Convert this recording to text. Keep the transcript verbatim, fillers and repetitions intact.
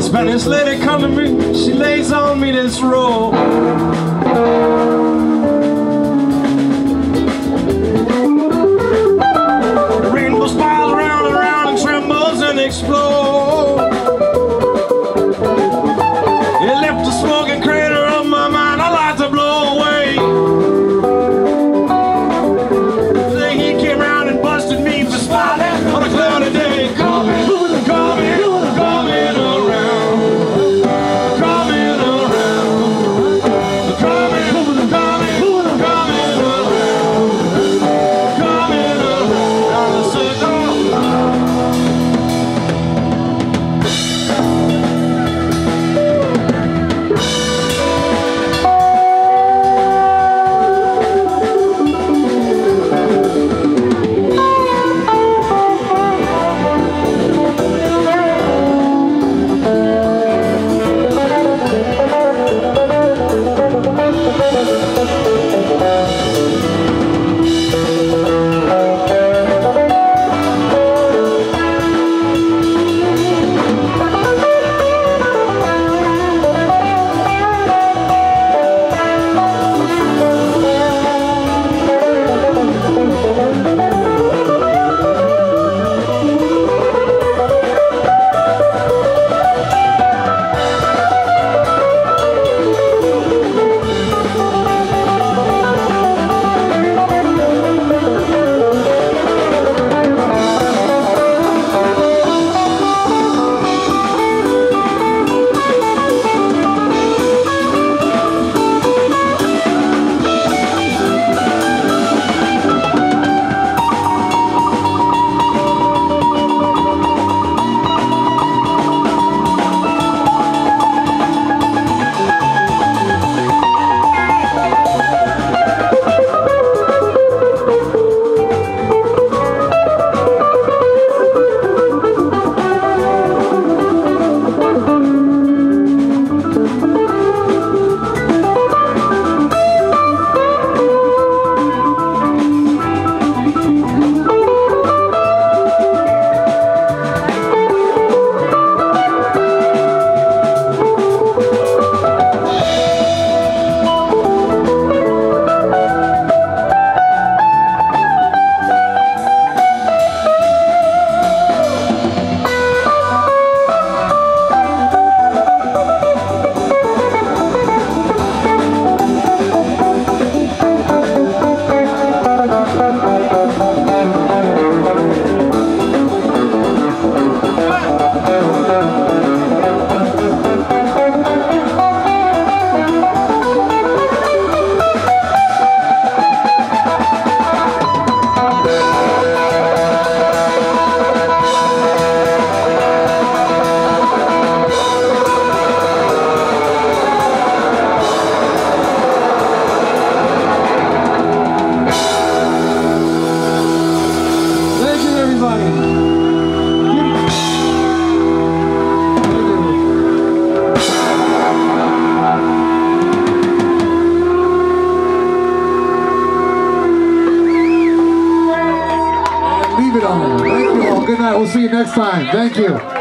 Spanish lady come to me, she lays on me this roll. The rainbow spirals round and round and trembles and explodes. next time. Thank you.